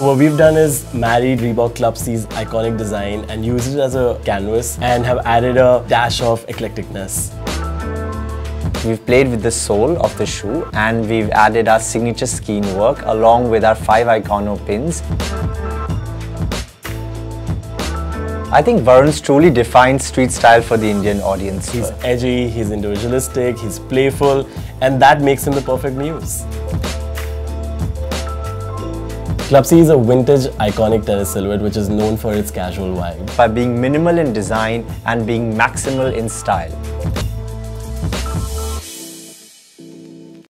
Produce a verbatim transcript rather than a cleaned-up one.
What we've done is married Reebok Club C's iconic design and used it as a canvas and have added a dash of eclecticness. We've played with the sole of the shoe and we've added our signature skein work along with our five Icono pins. I think Varun's truly defines street style for the Indian audience. He's edgy, he's individualistic, he's playful, and that makes him the perfect muse. Club C is a vintage, iconic terrace silhouette which is known for its casual vibe. By being minimal in design and being maximal in style.